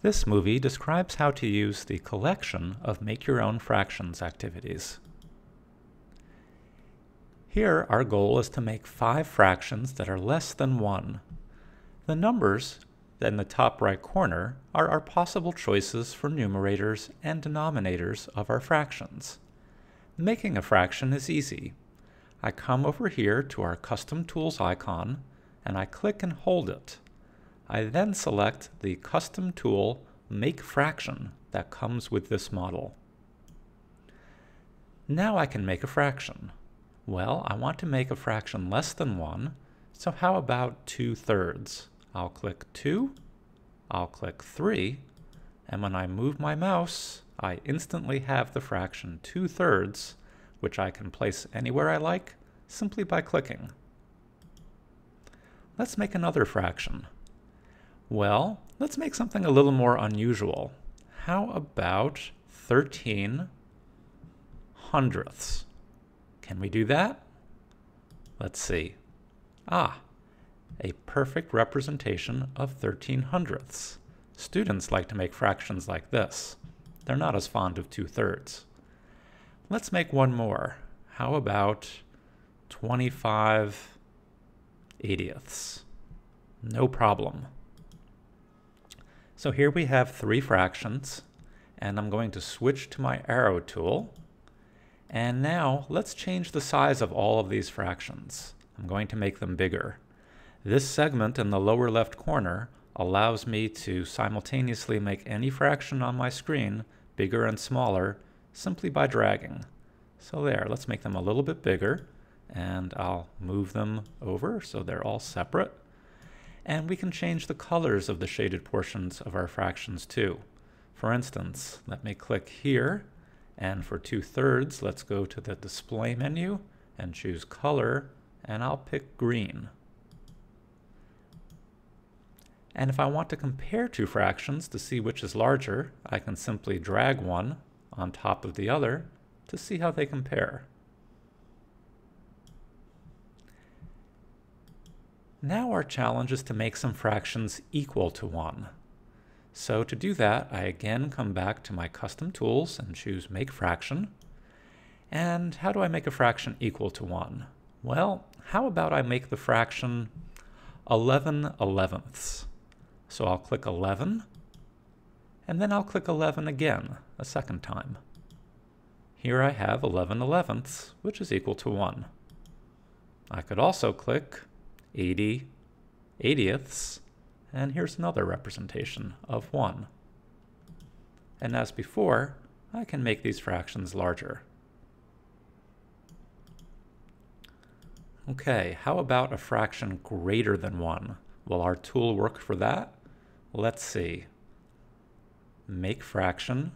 This movie describes how to use the collection of make-your-own fractions activities. Here, our goal is to make 5 fractions that are less than 1. The numbers in the top right corner are our possible choices for numerators and denominators of our fractions. Making a fraction is easy. I come over here to our Custom Tools icon, and I click and hold it. I then select the custom tool Make Fraction that comes with this model. Now I can make a fraction. Well, I want to make a fraction less than 1, so how about 2/3? I'll click 2, I'll click 3, and when I move my mouse, I instantly have the fraction 2/3, which I can place anywhere I like simply by clicking. Let's make another fraction. Well, let's make something a little more unusual. How about 13/100? Can we do that? Let's see. Ah, a perfect representation of 13/100. Students like to make fractions like this. They're not as fond of 2/3. Let's make one more. How about 25/80? No problem. So here we have 3 fractions, and I'm going to switch to my arrow tool. And now let's change the size of all of these fractions. I'm going to make them bigger. This segment in the lower left corner allows me to simultaneously make any fraction on my screen bigger and smaller simply by dragging. So there, let's make them a little bit bigger, and I'll move them over so they're all separate. And we can change the colors of the shaded portions of our fractions too. For instance, let me click here, and for 2/3, let's go to the display menu and choose color, and I'll pick green. And if I want to compare 2 fractions to see which is larger, I can simply drag one on top of the other to see how they compare. Now our challenge is to make some fractions equal to 1. So to do that, I again come back to my custom tools and choose Make Fraction. And how do I make a fraction equal to 1? Well, how about I make the fraction 11/11? So I'll click 11, and then I'll click 11 again a second time. Here I have 11/11, which is equal to 1. I could also click 80/80, and here's another representation of 1. And as before, I can make these fractions larger. Okay, how about a fraction greater than 1? Will our tool work for that? Let's see. Make fraction,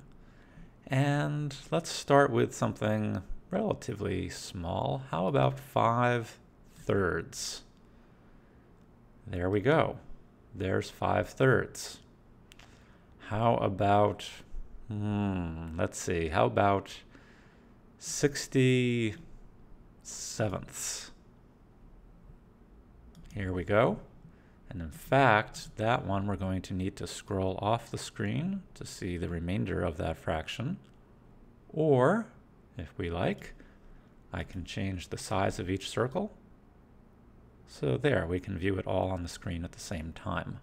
and let's start with something relatively small. How about 5/3? There we go. There's 5/3. How about, let's see, how about 67? Here we go. And in fact, that one we're going to need to scroll off the screen to see the remainder of that fraction. Or, if we like, I can change the size of each circle. So there, we can view it all on the screen at the same time.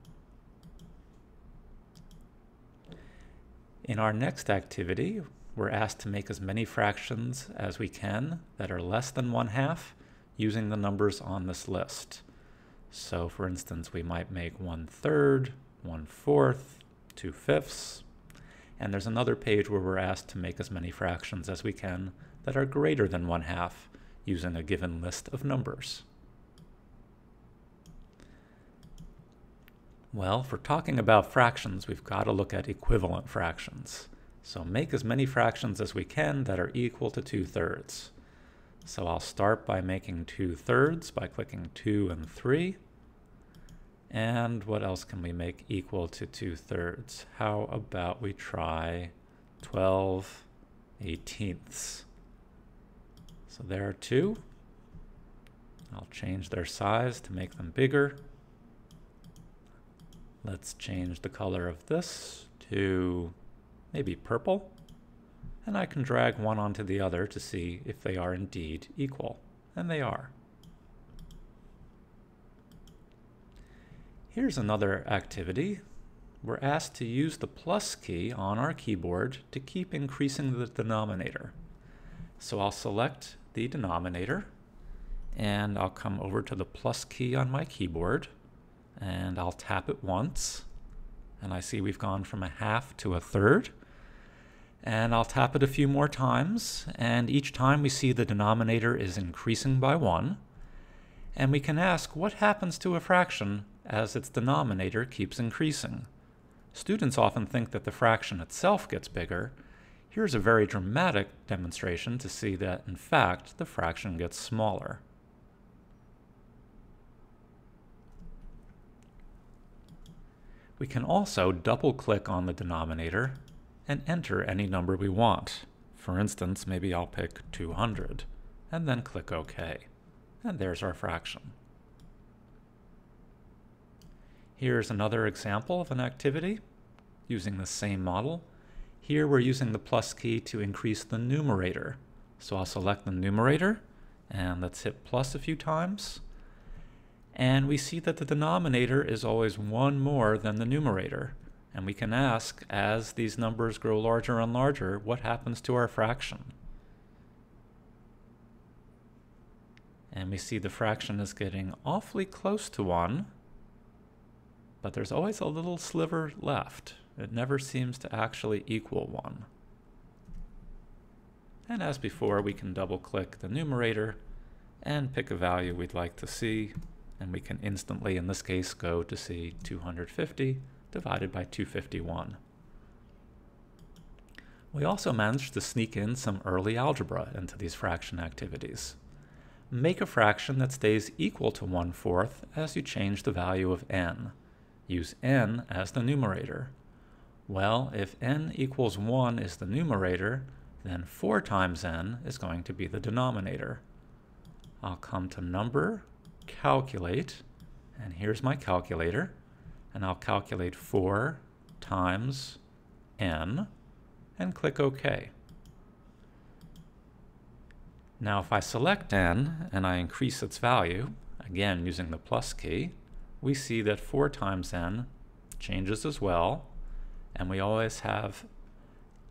In our next activity, we're asked to make as many fractions as we can that are less than 1/2 using the numbers on this list. So for instance, we might make 1/3, 1/4, 2/5, and there's another page where we're asked to make as many fractions as we can that are greater than 1/2 using a given list of numbers. Well, if we're talking about fractions, we've got to look at equivalent fractions. So make as many fractions as we can that are equal to 2/3. So I'll start by making 2/3 by clicking 2 and 3. And what else can we make equal to 2/3? How about we try 12/18? So there are 2. I'll change their size to make them bigger. Let's change the color of this to maybe purple, and I can drag one onto the other to see if they are indeed equal, and they are. Here's another activity. We're asked to use the plus key on our keyboard to keep increasing the denominator. So I'll select the denominator, and I'll come over to the plus key on my keyboard, and I'll tap it once, and I see we've gone from a half to a third, and I'll tap it a few more times, and each time we see the denominator is increasing by one, and we can ask what happens to a fraction as its denominator keeps increasing. Students often think that the fraction itself gets bigger. Here's a very dramatic demonstration to see that, in fact, the fraction gets smaller. We can also double-click on the denominator and enter any number we want. For instance, maybe I'll pick 200, and then click OK. And there's our fraction. Here's another example of an activity using the same model. Here we're using the plus key to increase the numerator. So I'll select the numerator, and let's hit plus a few times. And we see that the denominator is always one more than the numerator. And we can ask, as these numbers grow larger and larger, what happens to our fraction? And we see the fraction is getting awfully close to 1. But there's always a little sliver left. It never seems to actually equal 1. And as before, we can double-click the numerator and pick a value we'd like to see. And we can instantly, in this case, go to see 250 divided by 251. We also managed to sneak in some early algebra into these fraction activities. Make a fraction that stays equal to 1/4 as you change the value of n. Use n as the numerator. Well, if n equals 1 is the numerator, then 4 times n is going to be the denominator. I'll come to number, calculate, and here's my calculator, and I'll calculate 4 times n, and click OK. Now if I select n and I increase its value, again using the plus key, we see that 4 times n changes as well, and we always have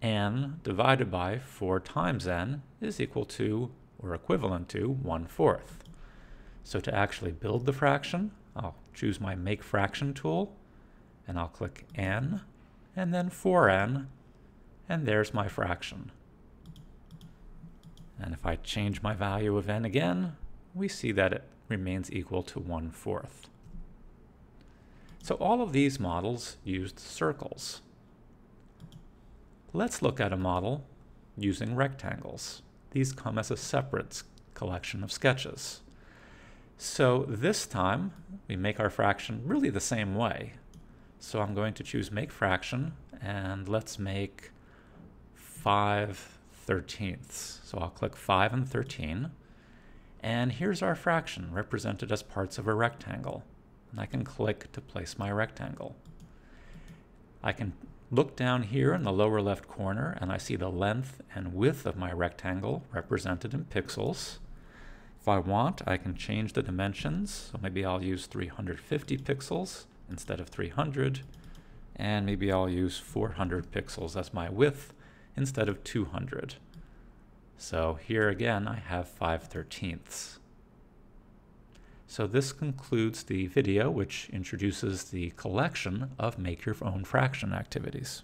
n divided by 4 times n is equal to, or equivalent to, 1/4. So to actually build the fraction, I'll choose my Make Fraction tool, and I'll click n, and then 4n, and there's my fraction. And if I change my value of n again, we see that it remains equal to 1/4. So all of these models used circles. Let's look at a model using rectangles. These come as a separate collection of sketches. So this time, we make our fraction really the same way. So I'm going to choose Make Fraction, and let's make 5/13. So I'll click 5 and 13. And here's our fraction represented as parts of a rectangle. And I can click to place my rectangle. I can look down here in the lower left corner, and I see the length and width of my rectangle represented in pixels. If I want, I can change the dimensions. So maybe I'll use 350 pixels instead of 300, and maybe I'll use 400 pixels as my width instead of 200. So here again, I have 5/13. So this concludes the video which introduces the collection of Make Your Own Fraction activities.